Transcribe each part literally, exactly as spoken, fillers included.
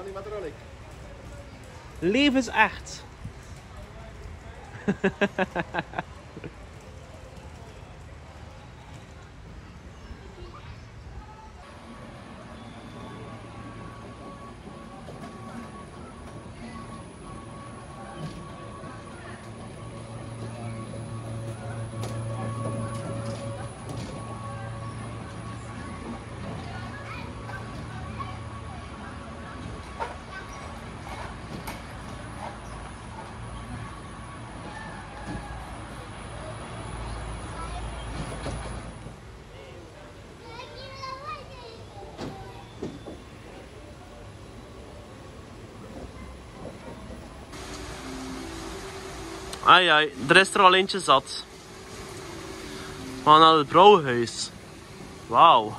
Animatronic. Levensecht. Ai, ai, er is er al eentje zat. We gaan naar het brouwhuis. Wauw.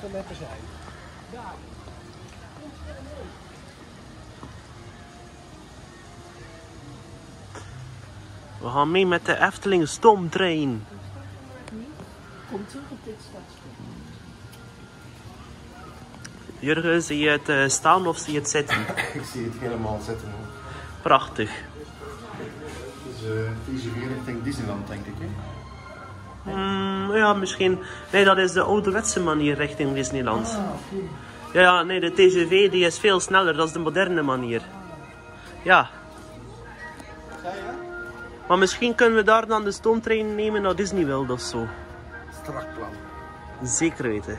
zo lekker zijn. Daar. We gaan mee met de Efteling Stoomtrein. Kom terug op dit stadstuk. Jurgen, zie je het uh, staan of zie je het zitten? Ik zie het helemaal zitten. Hoor. Prachtig. Dus T G V uh, richting Disneyland, denk ik. Hè? Mm, ja, misschien. Nee, dat is de ouderwetse manier richting Disneyland. Ah, okay. Ja, ja, nee, de T G V die is veel sneller. Dat is de moderne manier. Ja. Ja, ja. Maar misschien kunnen we daar dan de stoomtrein nemen naar Disney World of zo. Strak plan. Zeker weten.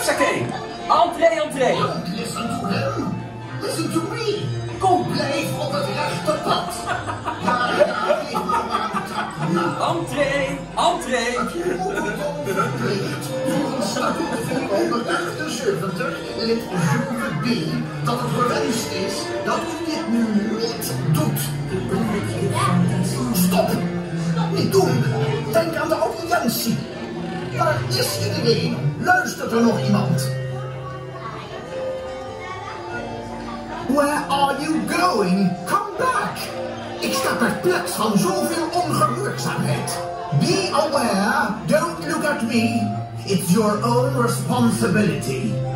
Hupsakee! Entree, entree! Listen to him! Listen to me! Kom, blijf op het rechte pad! Entree, entree! honderdachtenzeventig lid Juve B dat het bewijs is dat u dit nu niet doet. Stop! Niet doen! Denk aan de audiëntie! Waar is iedereen? Luistert er nog iemand? Where are you going? Come back! Ik sta perplex van zoveel ongehoorzaamheid. Be aware, don't look at me. It's your own responsibility.